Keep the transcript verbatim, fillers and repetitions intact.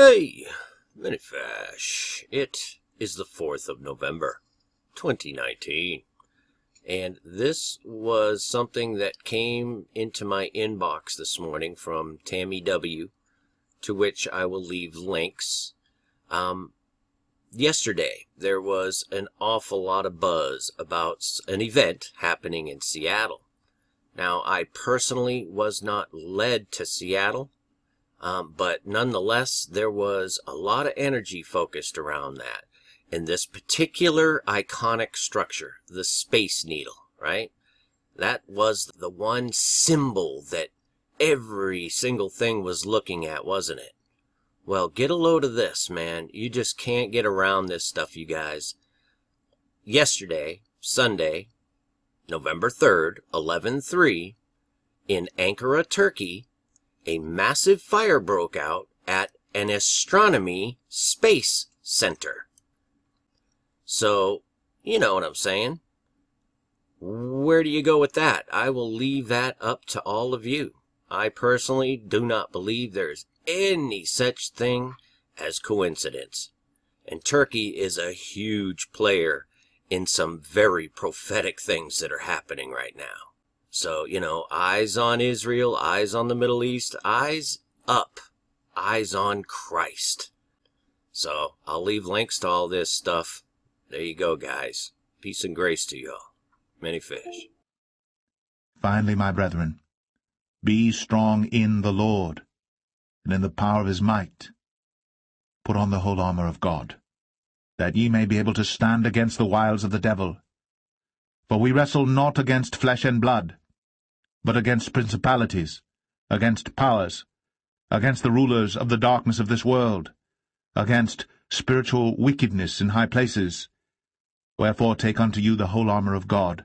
Hey, Many Fish. It is the fourth of November, twenty nineteen. And this was something that came into my inbox this morning from Tammy W, to which I will leave links. Um, yesterday, there was an awful lot of buzz about an event happening in Seattle. Now, I personally was not led to Seattle, um, but nonetheless, there was a lot of energy focused around that. In this particular iconic structure, the Space Needle, right? That was the one symbol that every single thing was looking at, wasn't it? Well, get a load of this, man. You just can't get around this stuff, you guys. Yesterday, Sunday, November third, eleven three, in Ankara, Turkey, a massive fire broke out at an astronomy space center. So, you know what I'm saying. Where do you go with that? I will leave that up to all of you. I personally do not believe there's any such thing as coincidence. And Turkey is a huge player in some very prophetic things that are happening right now. So, you know, eyes on Israel, eyes on the Middle East, eyes up, eyes on Christ. So, I'll leave links to all this stuff. There you go, guys. Peace and grace to you all. Many Fish. Finally, my brethren, be strong in the Lord, and in the power of his might. Put on the whole armor of God, that ye may be able to stand against the wiles of the devil. For we wrestle not against flesh and blood, but against principalities, against powers, against the rulers of the darkness of this world, against spiritual wickedness in high places. Wherefore take unto you the whole armor of God,